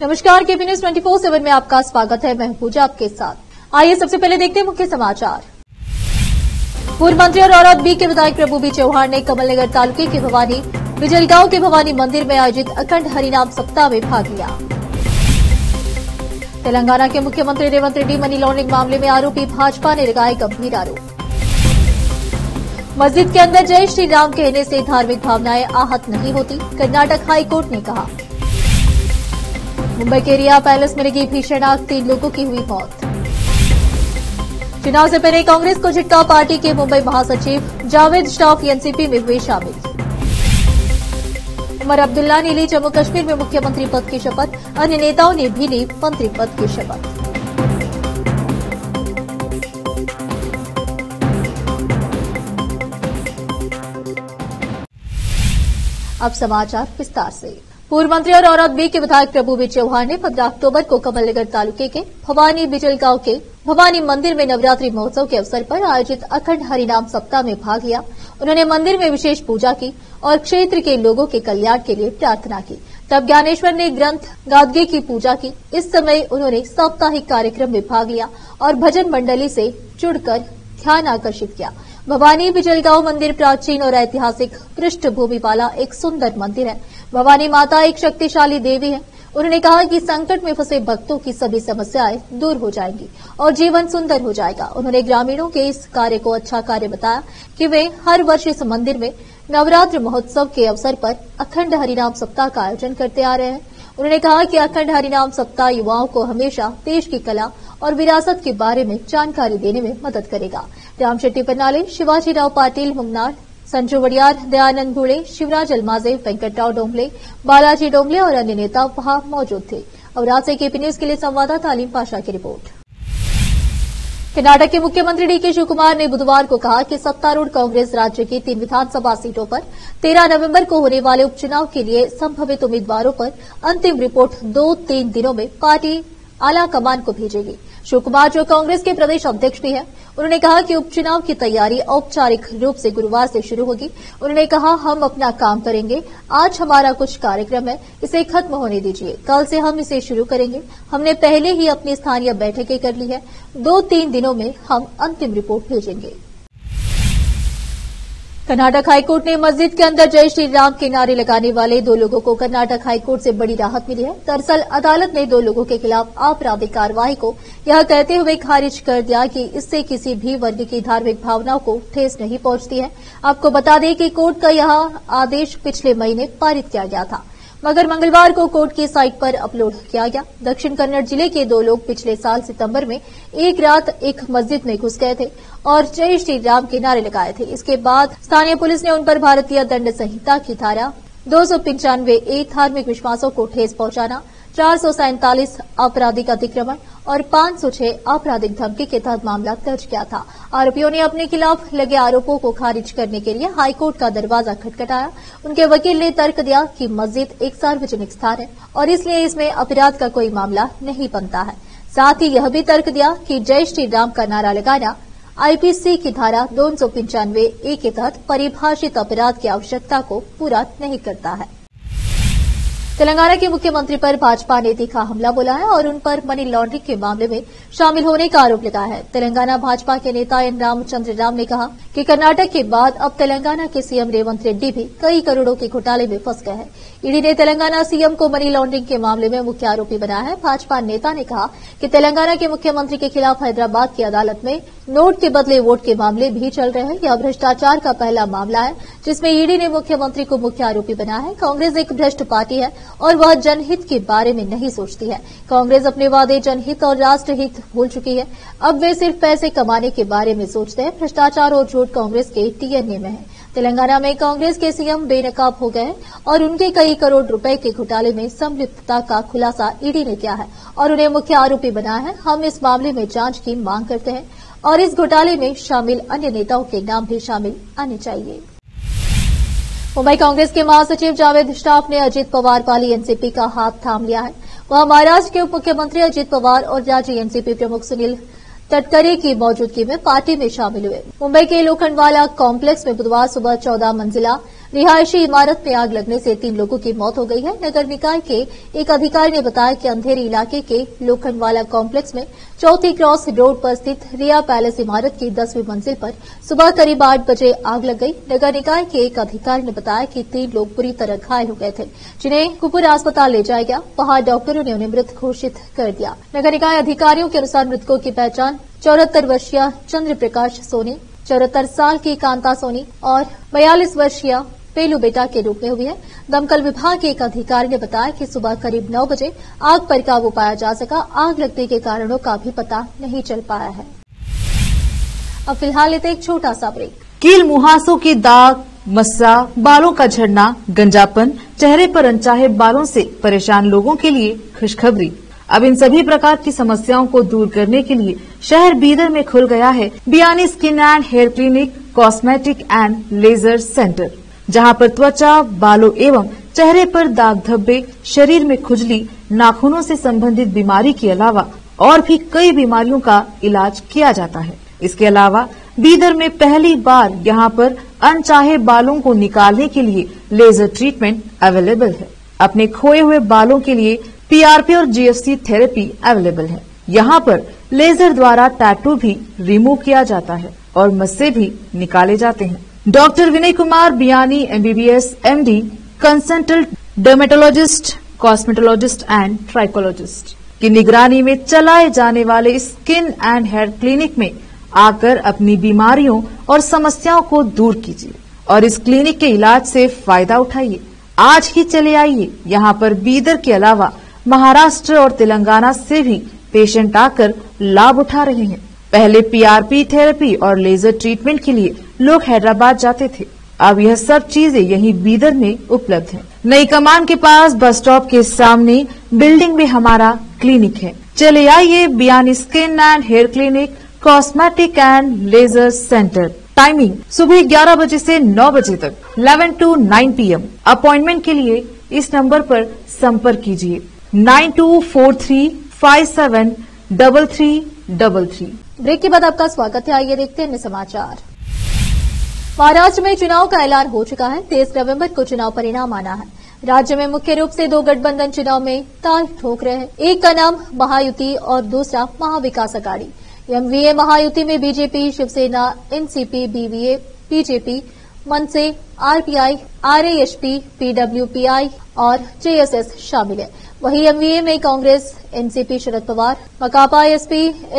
नमस्कार, KP news 24x7 में आपका स्वागत है। मैं पूजा आपके साथ। आइए सबसे पहले देखते हैं मुख्य समाचार। पूर्व मंत्री और औरत बी के विधायक प्रभु बी चौहान ने कमलनगर तालुके के भवानी बिजलगांव के भवानी मंदिर में आयोजित अखंड हरिनाम सप्ताह में भाग लिया। तेलंगाना के मुख्यमंत्री रेवंत रेड्डी मनी लॉन्ड्रिंग मामले में आरोपी भाजपा ने लगाए गंभीर आरोप। मस्जिद के अंदर जय श्री राम कहने से धार्मिक भावनाएं आहत नहीं होती, कर्नाटक हाईकोर्ट ने कहा। मुंबई के रिया पैलेस में लगी भीषण आग, 3 लोगों की हुई मौत। चुनाव से पहले कांग्रेस को झटका, पार्टी के मुंबई महासचिव जावेद श्रॉफ एनसीपी में हुए शामिल। उमर अब्दुल्ला ने ली जम्मू कश्मीर में मुख्यमंत्री पद की शपथ, अन्य नेताओं ने भी ली मंत्री पद की शपथ। अब समाचार विस्तार से। पूर्व मंत्री और औरत बी के विधायक प्रभु बी चौहान ने 15 अक्टूबर को कमलनगर तालुके के भवानी बिजलगांव के भवानी मंदिर में नवरात्रि महोत्सव के अवसर पर आयोजित अखंड हरिनाम सप्ताह में भाग लिया। उन्होंने मंदिर में विशेष पूजा की और क्षेत्र के लोगों के कल्याण के लिए प्रार्थना की। तब ज्ञानेश्वर ने ग्रंथ गादगे की पूजा की। इस समय उन्होंने साप्ताहिक कार्यक्रम में भाग लिया और भजन मंडली से जुड़कर ध्यान आकर्षित किया। भवानी बिजलगांव मंदिर प्राचीन और ऐतिहासिक पृष्ठभूमि वाला एक सुंदर मंदिर है। भवानी माता एक शक्तिशाली देवी है। उन्होंने कहा कि संकट में फंसे भक्तों की सभी समस्याएं दूर हो जाएंगी और जीवन सुंदर हो जाएगा। उन्होंने ग्रामीणों के इस कार्य को अच्छा कार्य बताया कि वे हर वर्ष इस मंदिर में नवरात्र महोत्सव के अवसर पर अखंड हरिनाम सप्ताह का आयोजन करते आ रहे हैं। उन्होंने कहा कि अखंड हरिनाम सप्ताह युवाओं को हमेशा देश की कला और विरासत के बारे में जानकारी देने में मदद करेगा। राम शेट्टी पन्नाले, शिवाजीराव पाटिल मुंगनार, संजू वडियार, दयानंद घुड़े, शिवराज अलमाजे, वेंकटराव डोंगले, बालाजी डोंगले और अन्य नेता वहां मौजूद थे। अब रात से केपी न्यूज के लिए संवाददाता तालीम पाशा की रिपोर्ट। कर्नाटक के मुख्यमंत्री डीके शिवकुमार ने बुधवार को कहा कि सत्तारूढ़ कांग्रेस राज्य की 3 विधानसभा सीटों पर 13 नवंबर को होने वाले उपचुनाव के लिए संभावित उम्मीदवारों पर अंतिम रिपोर्ट 2-3 दिनों में पार्टी आला कमान को भेजेगी। शिवकुमार जो कांग्रेस के प्रदेश अध्यक्ष भी हैं, उन्होंने कहा कि उपचुनाव की तैयारी औपचारिक रूप से गुरुवार से शुरू होगी। उन्होंने कहा, हम अपना काम करेंगे। आज हमारा कुछ कार्यक्रम है, इसे खत्म होने दीजिए, कल से हम इसे शुरू करेंगे। हमने पहले ही अपनी स्थानीय बैठकें कर ली है। 2-3 दिनों में हम अंतिम रिपोर्ट भेजेंगे। कर्नाटक हाईकोर्ट ने मस्जिद के अंदर जय श्री राम के नारे लगाने वाले 2 लोगों को कर्नाटक हाईकोर्ट से बड़ी राहत मिली है। दरअसल अदालत ने 2 लोगों के खिलाफ आपराधिक कार्रवाई को यह कहते हुए खारिज कर दिया कि इससे किसी भी वर्ग की धार्मिक भावनाओं को ठेस नहीं पहुंचती है। आपको बता दें कि कोर्ट का यह आदेश पिछले महीने पारित किया गया था, मगर मंगलवार को कोर्ट की साइट पर अपलोड किया गया। दक्षिण कन्नड़ जिले के 2 लोग पिछले साल सितंबर में एक रात एक मस्जिद में घुस गए थे और जय श्री राम के नारे लगाए थे। इसके बाद स्थानीय पुलिस ने उन पर भारतीय दंड संहिता की धारा 295A, धार्मिक विश्वासों को ठेस पहुंचाना, 447 आपराधिक अतिक्रमण और 506 आपराधिक धमकी के तहत मामला दर्ज किया था। आरोपियों ने अपने खिलाफ लगे आरोपों को खारिज करने के लिए हाईकोर्ट का दरवाजा खटखटाया। उनके वकील ने तर्क दिया कि मस्जिद एक सार्वजनिक स्थान है और इसलिए इसमें अपराध का कोई मामला नहीं बनता है। साथ ही यह भी तर्क दिया कि जय श्री राम का नारा लगाना आईपीसी की धारा 295A के तहत परिभाषित अपराध की आवश्यकता को पूरा नहीं करता है। तेलंगाना के मुख्यमंत्री पर भाजपा ने तीखा हमला बोला है और उन पर मनी लॉन्ड्रिंग के मामले में शामिल होने का आरोप लगाया है। तेलंगाना भाजपा के नेता एन रामचंद्र राम ने कहा कि कर्नाटक के बाद अब तेलंगाना के सीएम रेवंत रेड्डी भी कई करोड़ों के घोटाले में फंस गए हैं। ईडी ने तेलंगाना सीएम को मनी लॉन्ड्रिंग के मामले में मुख्य आरोपी बनाया है। भाजपा नेता ने कहा कि तेलंगाना के मुख्यमंत्री के खिलाफ हैदराबाद की अदालत में नोट के बदले वोट के मामले भी चल रहे हैं। यह भ्रष्टाचार का पहला मामला है जिसमें ईडी ने मुख्यमंत्री को मुख्य आरोपी बनाया है। कांग्रेस एक भ्रष्ट पार्टी है और वह जनहित के बारे में नहीं सोचती है। कांग्रेस अपने वादे, जनहित और राष्ट्रहित भूल चुकी है। अब वे सिर्फ पैसे कमाने के बारे में सोचते हैं। भ्रष्टाचार और झूठ कांग्रेस के डीएनए में है। तेलंगाना में कांग्रेस के सीएम बेनकाब हो गए और उनके कई करोड़ रुपए के घोटाले में संलिप्तता का खुलासा ईडी ने किया है और उन्हें मुख्य आरोपी बनाया है। हम इस मामले में जांच की मांग करते हैं और इस घोटाले में शामिल अन्य नेताओं के नाम भी शामिल आने चाहिए। मुंबई कांग्रेस के महासचिव जावेद श्रॉफ ने अजित पवार वाली एनसीपी का हाथ थाम लिया है। वहां महाराष्ट्र के उप मुख्यमंत्री अजित पवार और राज्य एनसीपी प्रमुख सुनील तटकरे की मौजूदगी में पार्टी में शामिल हुए। मुंबई के लोखंडवाला कॉम्प्लेक्स में बुधवार सुबह 14 मंजिला रिहायशी इमारत में आग लगने से 3 लोगों की मौत हो गई है। नगर निकाय के एक अधिकारी ने बताया कि अंधेरी इलाके के लोखंडवाला कॉम्प्लेक्स में चौथी क्रॉस रोड पर स्थित रिया पैलेस इमारत की 10वीं मंजिल पर सुबह करीब 8 बजे आग लग गई। नगर निकाय के एक अधिकारी ने बताया कि 3 लोग पूरी तरह घायल हो गए थे, जिन्हें कुपुर अस्पताल ले जाया गया, वहां डॉक्टरों ने उन्हें मृत घोषित कर दिया। नगर निकाय अधिकारियों के अनुसार मृतकों की पहचान 74 वर्षीय चंद्र प्रकाश सोनी, 74 साल की कांता सोनी और 42 वर्षीय फेलू बेटा के रूप में हुई है। दमकल विभाग के एक अधिकारी ने बताया कि सुबह करीब 9 बजे आग पर काबू पाया जा सका। आग लगने के कारणों का भी पता नहीं चल पाया है। अब फिलहाल लेते एक छोटा सा ब्रेक। कील मुहासों के दाग, मस्सा, बालों का झड़ना, गंजापन, चेहरे पर अनचाहे बालों से परेशान लोगों के लिए खुशखबरी। अब इन सभी प्रकार की समस्याओं को दूर करने के लिए शहर बीदर में खुल गया है Biyani skin and hair clinic cosmetic and laser centre, जहां पर त्वचा, बालों एवं चेहरे पर दाग धब्बे, शरीर में खुजली, नाखूनों से संबंधित बीमारी के अलावा और भी कई बीमारियों का इलाज किया जाता है। इसके अलावा बीदर में पहली बार यहां पर अनचाहे बालों को निकालने के लिए लेजर ट्रीटमेंट अवेलेबल है। अपने खोए हुए बालों के लिए PRP और GFC थेरेपी अवेलेबल है। यहाँ पर लेजर द्वारा टैटू भी रिमूव किया जाता है और मस्से भी निकाले जाते हैं। Doctor Vinay Kumar Biyani MBBS MD consultant dermatologist, cosmetologist and trichologist की निगरानी में चलाए जाने वाले स्किन एंड हेयर क्लिनिक में आकर अपनी बीमारियों और समस्याओं को दूर कीजिए और इस क्लिनिक के इलाज से फायदा उठाइए। आज ही चले आइए। यहाँ पर बीदर के अलावा महाराष्ट्र और तेलंगाना से भी पेशेंट आकर लाभ उठा रहे हैं। पहले PRP थेरेपी और लेजर ट्रीटमेंट के लिए लोग हैदराबाद जाते थे, अब यह सब चीजें यहीं बीदर में उपलब्ध हैं। नई कमान के पास बस स्टॉप के सामने बिल्डिंग में हमारा क्लिनिक है। चले आइए Biyani skin and hair clinic cosmetic and laser centre. Timing सुबह 11 बजे से 9 बजे तक, 11 to 9 PM। अपॉइंटमेंट के लिए इस नंबर पर संपर्क कीजिए 9243573333। ब्रेक के बाद आपका स्वागत है। आइए देखते हैं समाचार। महाराष्ट्र में चुनाव का ऐलान हो चुका है। 23 नवंबर को चुनाव परिणाम आना है। राज्य में मुख्य रूप से 2 गठबंधन चुनाव में ताल ठोक रहे हैं। एक का नाम महायुति और दूसरा महाविकास अघाड़ी। MVA महायुति में BJP, Shiv Sena, NCP, BVA, BJP, Manase, RPI, RAHP, PWPI और JSS शामिल है। वहीं MVA में कांग्रेस, NCP शरद पवार, मकापा SP,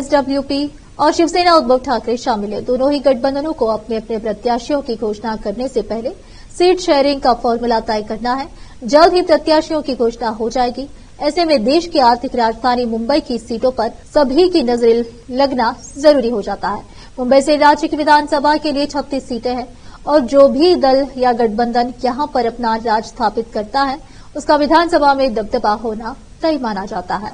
SWP और शिवसेना उद्धव ठाकरे शामिल है। दोनों ही गठबंधनों को अपने अपने प्रत्याशियों की घोषणा करने से पहले सीट शेयरिंग का फॉर्मूला तय करना है। जल्द ही प्रत्याशियों की घोषणा हो जाएगी। ऐसे में देश की आर्थिक राजधानी मुंबई की सीटों पर सभी की नजरें लगना जरूरी हो जाता है। मुंबई से राज्य की विधानसभा के लिए 36 सीटें हैं और जो भी दल या गठबंधन यहां पर अपना राज स्थापित करता है उसका विधानसभा में दबदबा होना तय माना जाता है।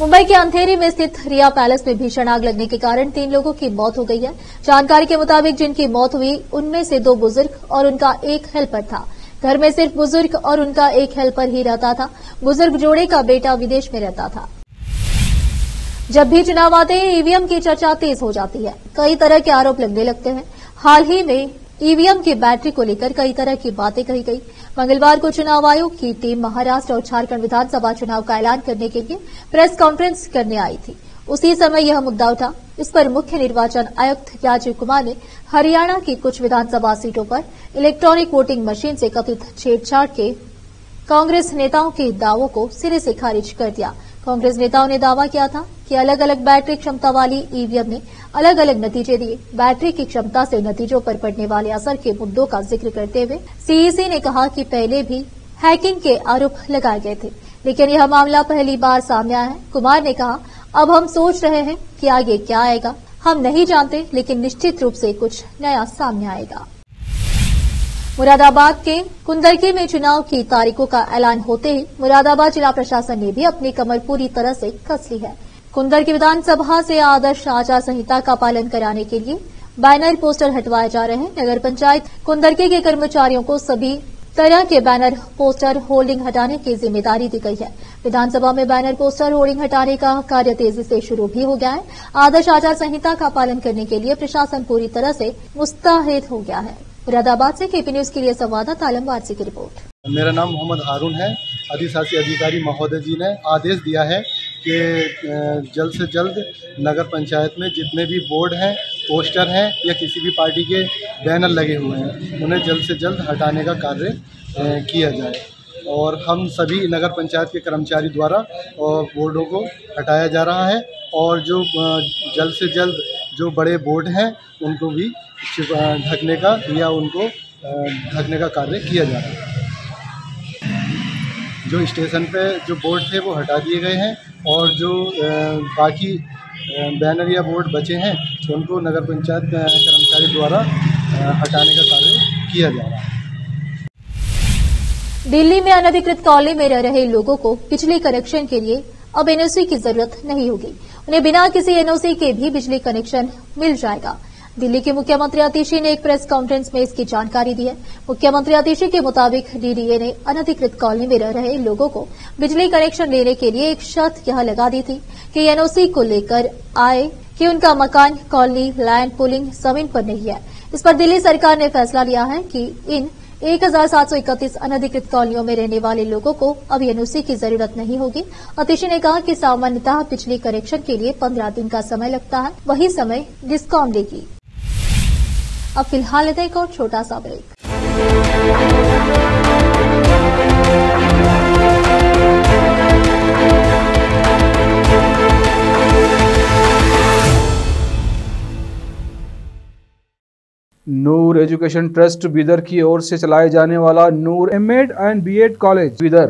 मुंबई के अंधेरी में स्थित रिया पैलेस में भीषण आग लगने के कारण 3 लोगों की मौत हो गई है। जानकारी के मुताबिक जिनकी मौत हुई उनमें से 2 बुजुर्ग और उनका 1 हेल्पर था। घर में सिर्फ बुजुर्ग और उनका 1 हेल्पर ही रहता था। बुजुर्ग जोड़े का बेटा विदेश में रहता था। जब भी चुनाव आते हैं EVM की चर्चा तेज हो जाती है। कई तरह के आरोप लगने लगते हैं। हाल ही में EVM की बैटरी को लेकर कई तरह की बातें कही गई। मंगलवार को चुनाव आयोग की टीम महाराष्ट्र और झारखंड विधानसभा चुनाव का ऐलान करने के लिए प्रेस कॉन्फ्रेंस करने आई थी। उसी समय यह मुद्दा उठा। इस पर मुख्य निर्वाचन आयुक्त राजीव कुमार ने हरियाणा की कुछ विधानसभा सीटों पर इलेक्ट्रॉनिक वोटिंग मशीन से कथित छेड़छाड़ के कांग्रेस नेताओं के दावों को सिरे से खारिज कर दिया। कांग्रेस नेताओं ने दावा किया था कि अलग अलग बैटरी क्षमता वाली EVM ने अलग अलग नतीजे दिए। बैटरी की क्षमता से नतीजों पर पड़ने वाले असर के मुद्दों का जिक्र करते हुए CEC ने कहा कि पहले भी हैकिंग के आरोप लगाए गए थे, लेकिन यह मामला पहली बार सामने आया है। कुमार ने कहा, अब हम सोच रहे हैं कि आगे क्या आएगा हम नहीं जानते, लेकिन निश्चित रूप से कुछ नया सामने आएगा। मुरादाबाद के कुंदरकी में चुनाव की तारीखों का ऐलान होते ही मुरादाबाद जिला प्रशासन ने भी अपनी कमर पूरी तरह से कस ली है। कुंदरकी विधानसभा से आदर्श आचार संहिता का पालन कराने के लिए बैनर, पोस्टर हटवाए जा रहे हैं। नगर पंचायत कुंदरकी के कर्मचारियों को सभी तरह के बैनर, पोस्टर, होर्डिंग हटाने की जिम्मेदारी दी गई है। विधानसभा में बैनर, पोस्टर, होर्डिंग हटाने का कार्य तेजी से शुरू भी हो गया है। आदर्श आचार संहिता का पालन करने के लिए प्रशासन पूरी तरह से मुस्तैद हो गया है। मुरादाबाद से केपी न्यूज के लिए संवाददाता आलम वारसी की रिपोर्ट। मेरा नाम मोहम्मद हारून है। अधिशासी अधिकारी महोदय जी ने आदेश दिया है कि जल्द से जल्द नगर पंचायत में जितने भी बोर्ड हैं, पोस्टर हैं या किसी भी पार्टी के बैनर लगे हुए हैं, उन्हें जल्द से जल्द हटाने का कार्य किया जाए। और हम सभी नगर पंचायत के कर्मचारी द्वारा और बोर्डों को हटाया जा रहा है और जो जल्द से जल्द जो बड़े बोर्ड हैं उनको भी ढकने का या उनको ढकने का कार्य किया जा रहा है। जो स्टेशन पे जो बोर्ड थे वो हटा दिए गए हैं और जो बाकी बैनर या बोर्ड बचे हैं उनको नगर पंचायत कर्मचारी द्वारा हटाने का कार्य किया जा रहा है। दिल्ली में अनधिकृत कॉलोनी में रह रहे लोगों को बिजली कनेक्शन के लिए अब एनओसी की जरूरत नहीं होगी। उन्हें बिना किसी एनओसी के भी बिजली कनेक्शन मिल जाएगा। दिल्ली के मुख्यमंत्री अतिशी ने एक प्रेस कॉन्फ्रेंस में इसकी जानकारी दी है। मुख्यमंत्री अतिशी के मुताबिक डीडीए ने अनधिकृत कॉलोनी में रह रहे लोगों को बिजली कनेक्शन लेने के लिए एक शर्त यह लगा दी थी कि एनओसी को लेकर आए कि उनका मकान, कॉलोनी, लैंड पूलिंग जमीन पर नहीं है। इस पर दिल्ली सरकार ने फैसला लिया है कि इन 1731 अनधिकृत कॉलोनियों में रहने वाले लोगों को अब एनओसी की जरूरत नहीं होगी। अतिशी ने कहा कि सामान्यतः बिजली कनेक्शन के लिए 15 दिन का समय लगता है, वही समय डिस्कॉम देगी। अब फिलहाल लेते हैं एक और छोटा सा break. Noor education trust Bidar की ओर से चलाए जाने वाला Noor MEd and BEd college Bidar,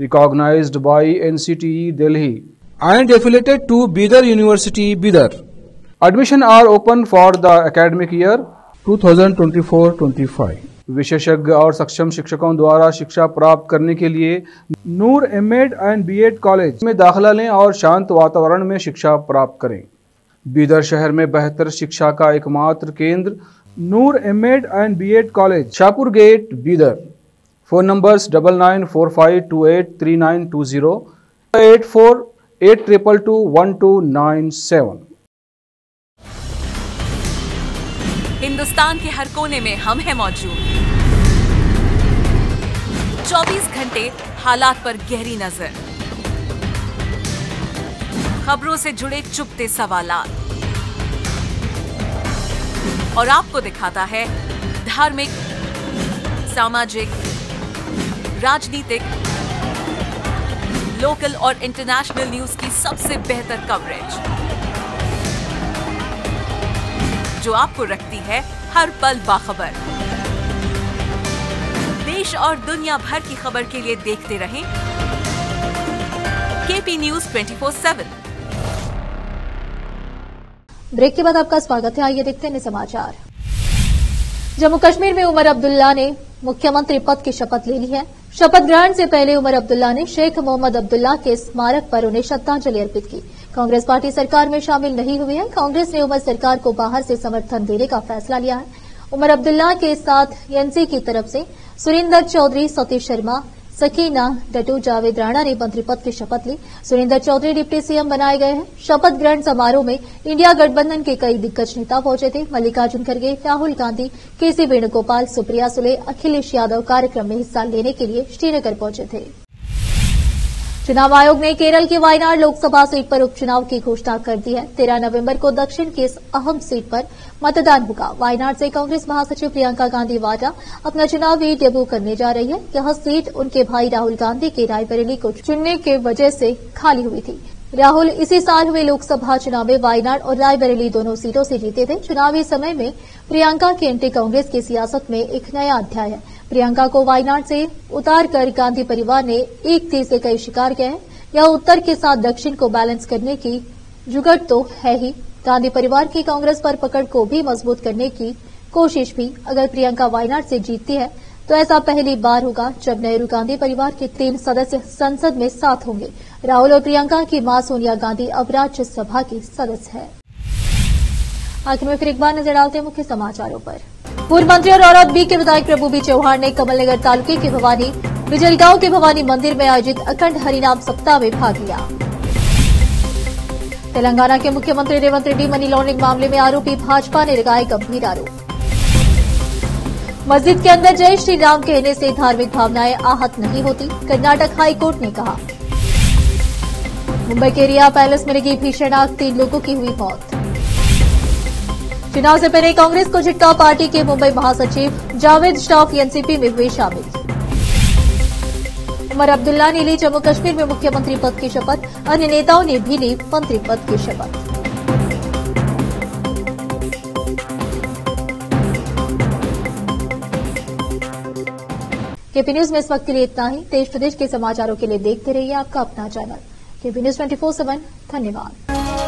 recognised by NCTE Delhi and affiliated to Bidar university Bidar. Admission are open for the academic year 2024-25। विशेषज्ञ और सक्षम शिक्षकों द्वारा शिक्षा प्राप्त करने के लिए Noor MEd and BEd college में दाखिला लें और शांत वातावरण में शिक्षा प्राप्त करें। बिदर शहर में बेहतर शिक्षा का एकमात्र केंद्र Noor MEd and BEd college, Shahpur gate, Bidar. Phone numbers 9945283920, 8482221297। Hindustan के हर कोने में हम हैं मौजूद, 24 घंटे हालात पर गहरी नजर, खबरों से जुड़े चुपते सवालात और आपको दिखाता है धार्मिक, सामाजिक, राजनीतिक, लोकल और इंटरनेशनल न्यूज की सबसे बेहतर कवरेज जो आपको रखती है हर पल बाखबर। देश और दुनिया भर की खबर के लिए देखते रहें केपी न्यूज 24/7। ब्रेक के बाद आपका स्वागत है। आइए देखते हैं समाचार। जम्मू कश्मीर में उमर अब्दुल्ला ने मुख्यमंत्री पद की शपथ ले ली है। शपथ ग्रहण से पहले उमर अब्दुल्ला ने शेख मोहम्मद अब्दुल्ला के स्मारक पर उन्हें श्रद्धांजलि अर्पित की। कांग्रेस पार्टी सरकार में शामिल नहीं हुई है। कांग्रेस ने उमर सरकार को बाहर से समर्थन देने का फैसला लिया है। उमर अब्दुल्ला के साथ एनसी की तरफ से सुरेंद्र चौधरी, सतीश शर्मा, सकीना दटू, जावेद राणा ने मंत्री पद की शपथ ली। सुरेंद्र चौधरी डिप्टी सीएम बनाए गए हैं। शपथ ग्रहण समारोह में इंडिया गठबंधन के कई दिग्गज नेता पहुंचे थे। मल्लिकार्जुन खड़गे, राहुल गांधी, केसी वेणुगोपाल, सुप्रिया सुले, अखिलेश यादव कार्यक्रम में हिस्सा लेने के लिए श्रीनगर पहुंचे थे। चुनाव आयोग ने केरल की वायनाड लोकसभा सीट पर उपचुनाव की घोषणा कर दी है। 13 नवम्बर को दक्षिण की इस अहम सीट पर मतदान होगा। वायनाड से कांग्रेस महासचिव प्रियंका गांधी वाड्रा अपना चुनावी डेब्यू करने जा रही है। यह सीट उनके भाई राहुल गांधी के रायबरेली को चुनने के वजह से खाली हुई थी। राहुल इसी साल हुए लोकसभा चुनाव में वायनाड और रायबरेली दोनों सीटों से जीते थे। चुनावी समय में प्रियंका की एंटी कांग्रेस की सियासत में एक नया अध्याय है। प्रियंका को वायनाड से उतारकर गांधी परिवार ने एक तीर से कई शिकार किए हैं। यह उत्तर के साथ दक्षिण को बैलेंस करने की जुगत तो है ही, गांधी परिवार की कांग्रेस पर पकड़ को भी मजबूत करने की कोशिश भी। अगर प्रियंका वायनाड से जीतती है तो ऐसा पहली बार होगा जब नेहरू गांधी परिवार के 3 सदस्य संसद में साथ होंगे। राहुल और प्रियंका की मां सोनिया गांधी अब राज्यसभा की सदस्य है। आखिर में फिर एक बार नजर डालते हैं मुख्य समाचारों पर। पूर्व मंत्री और औरत बी के विधायक प्रभु बी चौहान ने कमलनगर तालुके के भवानी बिजलगांव के भवानी मंदिर में आयोजित अखंड हरिनाम सप्ताह में भाग लिया। तेलंगाना के मुख्यमंत्री रेवंत रेड्डी मनी लॉन्ड्रिंग मामले में आरोपी भाजपा ने लगाए गंभीर आरोप। मस्जिद के अंदर जय श्री राम कहने से धार्मिक भावनाएं आहत नहीं होती, कर्नाटक हाईकोर्ट ने कहा। मुंबई के रिया पैलेस में लगी भीषण आग, 3 लोगों की हुई मौत। चुनाव से पहले कांग्रेस को झटका, पार्टी के मुंबई महासचिव जावेद श्रॉफ एनसीपी में हुए शामिल। उमर अब्दुल्ला ने ली जम्मू कश्मीर में मुख्यमंत्री पद की शपथ, अन्य नेताओं ने भी ली मंत्री पद की शपथ। केपी न्यूज में इस वक्त के लिए इतना ही। देश प्रदेश के समाचारों के लिए देखते रहिए आपका अपना चैनल केपी न्यूज 24/7। धन्यवाद।